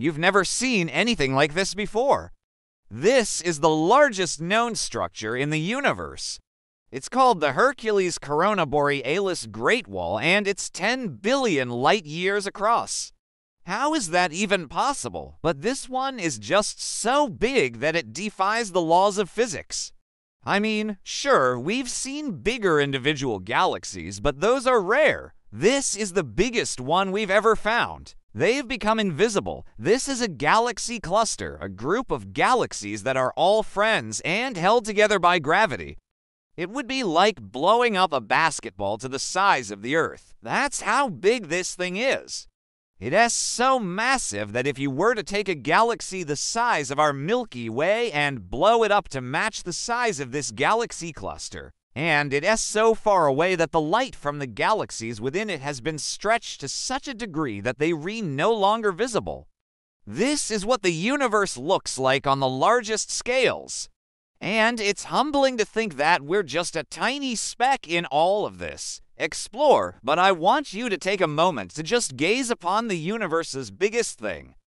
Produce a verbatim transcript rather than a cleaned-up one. You've never seen anything like this before. This is the largest known structure in the universe. It's called the Hercules Corona Borealis Great Wall, and it's ten billion light years across. How is that even possible? But this one is just so big that it defies the laws of physics. I mean, sure, we've seen bigger individual galaxies, but those are rare. This is the biggest one we've ever found. They've become invisible. This is a galaxy cluster, a group of galaxies that are all friends and held together by gravity. It would be like blowing up a basketball to the size of the Earth. That's how big this thing is. It is so massive that if you were to take a galaxy the size of our Milky Way and blow it up to match the size of this galaxy cluster, and it is so far away that the light from the galaxies within it has been stretched to such a degree that they are no longer visible. This is what the universe looks like on the largest scales. And it's humbling to think that we're just a tiny speck in all of this. Explore, but I want you to take a moment to just gaze upon the universe's biggest thing.